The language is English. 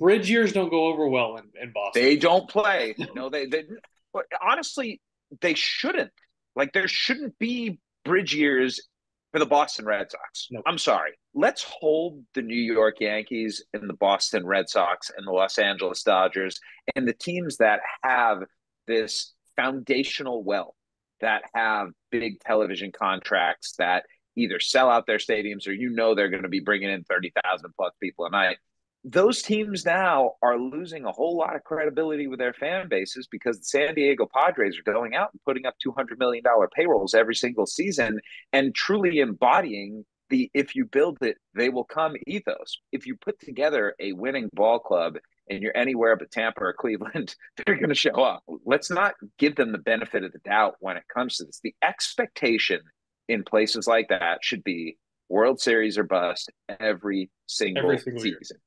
bridge years don't go over well in Boston. They don't play. No, they but honestly, they shouldn't. Like, there shouldn't be bridge years for the Boston Red Sox. Nope. I'm sorry. Let's hold the New York Yankees and the Boston Red Sox and the Los Angeles Dodgers and the teams that have this foundational wealth, that have big television contracts that either sell out their stadiums or they're going to be bringing in 30,000 plus people a night. Those teams now are losing a whole lot of credibility with their fan bases because the San Diego Padres are going out and putting up $200 million payrolls every single season and truly embodying the "if you build it, they will come" ethos. If you put together a winning ball club and you're anywhere but Tampa or Cleveland, they're going to show up. Let's not give them the benefit of the doubt when it comes to this. The expectation in places like that should be World Series or bust every single season.